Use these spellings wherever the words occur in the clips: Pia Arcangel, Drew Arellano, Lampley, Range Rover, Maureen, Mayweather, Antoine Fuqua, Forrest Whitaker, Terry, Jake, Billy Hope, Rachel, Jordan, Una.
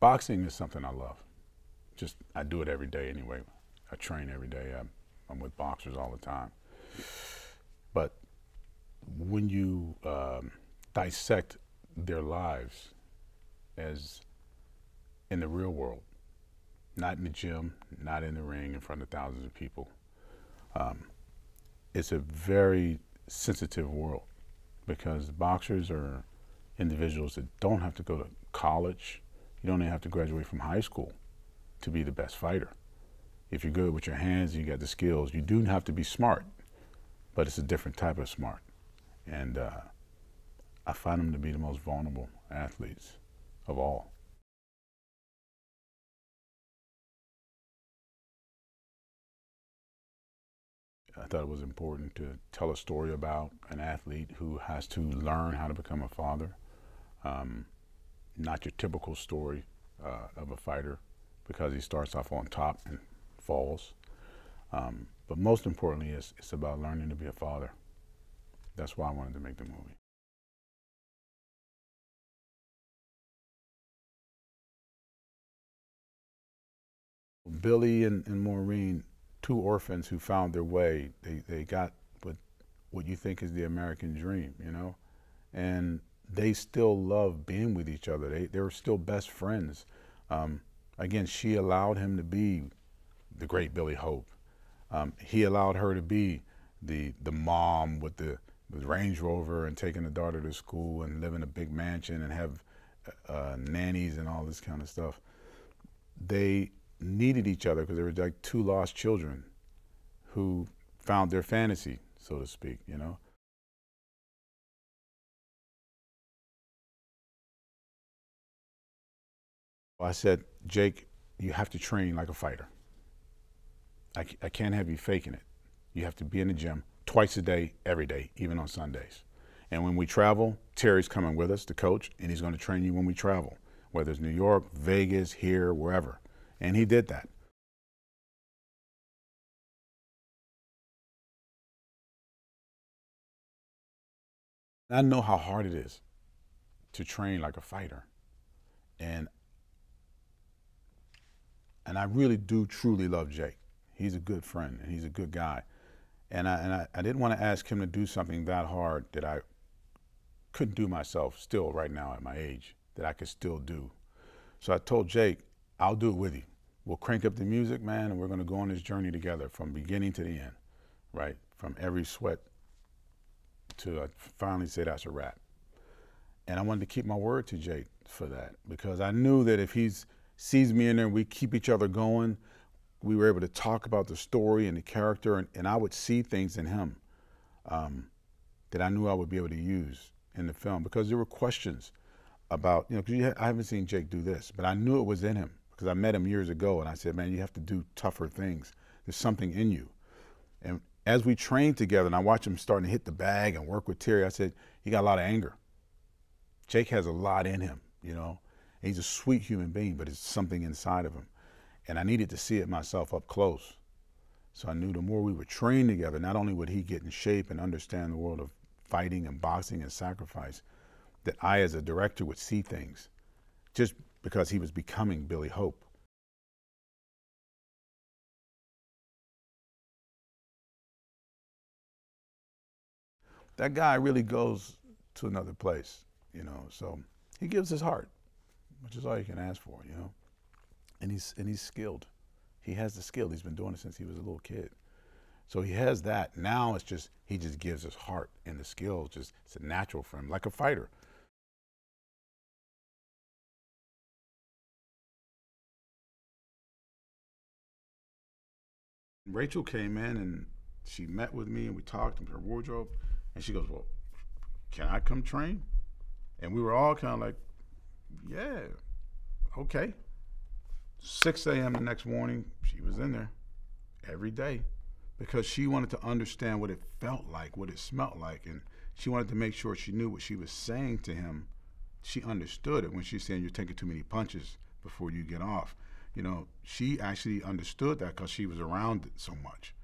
Boxing is something I love. Just, I do it every day anyway. I train every day. I'm with boxers all the time. But when you dissect their lives as in the real world, not in the gym, not in the ring, in front of thousands of people, it's a very sensitive world, because boxers are individuals that don't have to go to college. You don't even have to graduate from high school to be the best fighter. If you're good with your hands and you got the skills, you do have to be smart, but it's a different type of smart. And I find them to be the most vulnerable athletes of all. I thought it was important to tell a story about an athlete who has to learn how to become a father. Not your typical story of a fighter, because he starts off on top and falls. But most importantly, it's about learning to be a father. That's why I wanted to make the movie. Billy and Maureen, two orphans who found their way. They got what you think is the American dream, you know? And they still love being with each other. They were still best friends. Again, she allowed him to be the great Billy Hope. He allowed her to be the mom with the Range Rover and taking the daughter to school and live in a big mansion and have nannies and all this kind of stuff. They needed each other because they were like two lost children who found their fantasy, so to speak, you know? I said, Jake, you have to train like a fighter. I can't have you faking it. You have to be in the gym twice a day, every day, even on Sundays. And when we travel, Terry's coming with us, the coach, and he's going to train you when we travel, whether it's New York, Vegas, here, wherever. And he did that. I know how hard it is to train like a fighter. And I really do truly love Jake. He's a good friend and he's a good guy. And I didn't want to ask him to do something that hard that I couldn't do myself still right now at my age, that I could still do. So I told Jake, I'll do it with you. We'll crank up the music, man, and we're going to go on this journey together from beginning to the end, right? From every sweat to finally say that's a wrap. And I wanted to keep my word to Jake for that, because I knew that if he sees me in there and we keep each other going, we were able to talk about the story and the character, and I would see things in him that I knew I would be able to use in the film, because there were questions about, you know, because I haven't seen Jake do this, but I knew it was in him because I met him years ago and I said, man, you have to do tougher things. There's something in you. And as we trained together and I watched him starting to hit the bag and work with Terry, I said, he got a lot of anger. Jake has a lot in him, you know. And he's a sweet human being, but it's something inside of him. And I needed to see it myself up close. So I knew the more we would train together, not only would he get in shape and understand the world of fighting and boxing and sacrifice, that I as a director would see things, just because he was becoming Billy Hope. That guy really goes to another place, you know, so he gives his heart, which is all you can ask for, you know. And he's skilled. He has the skill. He's been doing it since he was a little kid. So he has that. Now it's just, he just gives his heart and the skills, just, it's a natural for him, like a fighter. Rachel came in and she met with me and we talked in her wardrobe and she goes, well, can I come train? And we were all kind of like, yeah, okay. 6 a.m. the next morning, she was in there every day because she wanted to understand what it felt like, what it smelled like, and she wanted to make sure she knew what she was saying to him. She understood it when she's saying you're taking too many punches before you get off. You know, she actually understood that because she was around it so much.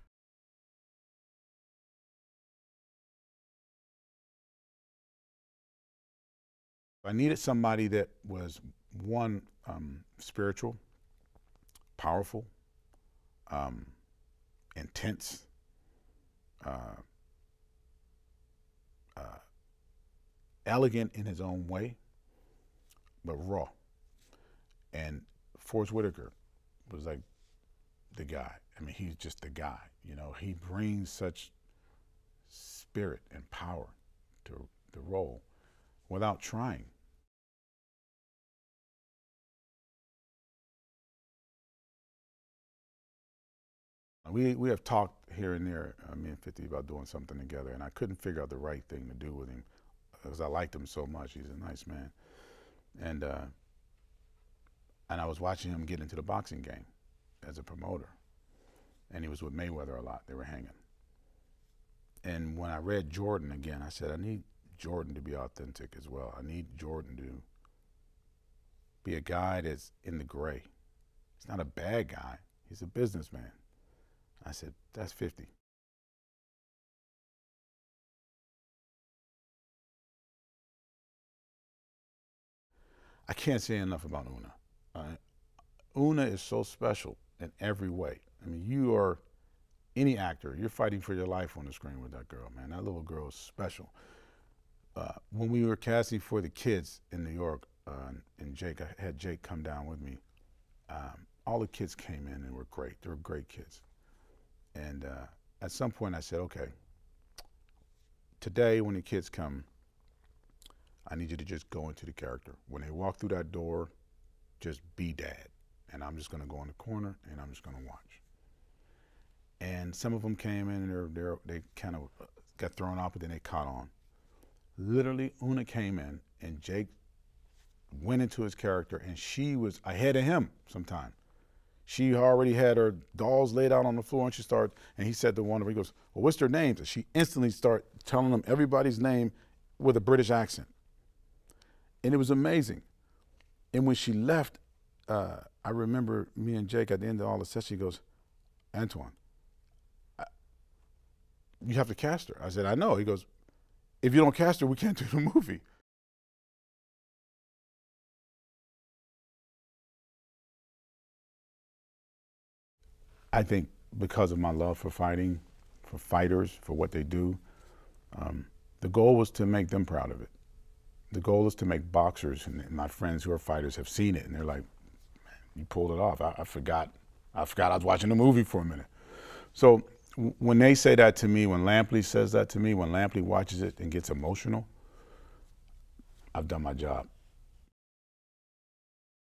I needed somebody that was one, spiritual, powerful, intense, elegant in his own way, but raw. And Forrest Whitaker was like the guy. I mean, he's just the guy. You know, he brings such spirit and power to the role without trying. We have talked here and there, me and 50, about doing something together, and I couldn't figure out the right thing to do with him because I liked him so much. He's a nice man. And I was watching him get into the boxing game as a promoter, and he was with Mayweather a lot. They were hanging. And when I read Jordan again, I said, I need Jordan to be authentic as well. I need Jordan to be a guy that's in the gray. He's not a bad guy. He's a businessman. I said, that's 50. I can't say enough about Una. Una is so special in every way. I mean, you are any actor. You're fighting for your life on the screen with that girl, man. That little girl is special. When we were casting for the kids in New York, and Jake, I had Jake come down with me. All the kids came in and were great. They were great kids. And at some point I said, okay, today when the kids come, I need you to just go into the character. When they walk through that door, just be dad. And I'm just gonna go in the corner and I'm just gonna watch. And some of them came in and they kind of got thrown off, but then they caught on. Literally, Una came in and Jake went into his character and she was ahead of him sometime. She already had her dolls laid out on the floor, and she starts, and he said to one of them, he goes, well, what's their names? And she instantly started telling them everybody's name with a British accent. And it was amazing. And when she left, I remember me and Jake at the end of all the session, he goes, Antoine, you have to cast her. I said, I know. He goes, if you don't cast her, we can't do the movie. I think because of my love for fighting, for fighters, for what they do, the goal was to make them proud of it. The goal is to make boxers, and my friends who are fighters have seen it, and they're like, man, you pulled it off. I forgot I was watching a movie for a minute. So when they say that to me, when Lampley says that to me, when Lampley watches it and gets emotional, I've done my job.